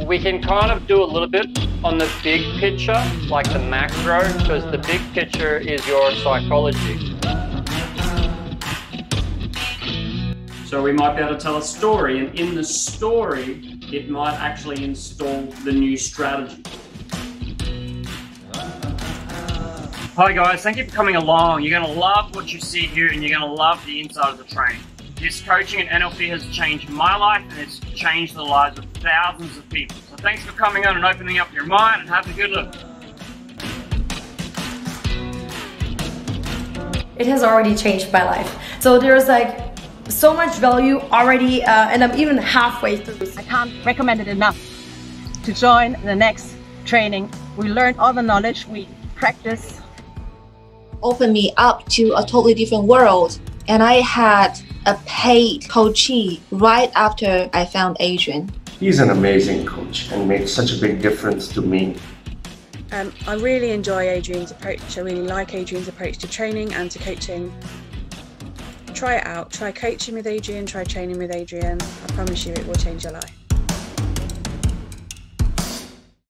we can kind of do a little bit on the big picture, like the macro, because the big picture is your psychology. So we might be able to tell a story, and in the story, it might actually install the new strategy. Hi guys, thank you for coming along. You're going to love what you see here, and you're going to love the inside of the train. This coaching and NLP has changed my life, and it's changed the lives of thousands of people. So thanks for coming on and opening up your mind, and have a good look. It has already changed my life. So there's like so much value already, and I'm even halfway through. I can't recommend it enough to join the next training. We learn all the knowledge, we practice. Opened me up to a totally different world, and I had a paid coachee right after I found Adrian. He's an amazing coach and made such a big difference to me. I really enjoy Adrian's approach. I really like Adrian's approach to training and to coaching. Try it out. Try coaching with Adrian, try training with Adrian. I promise you it will change your life.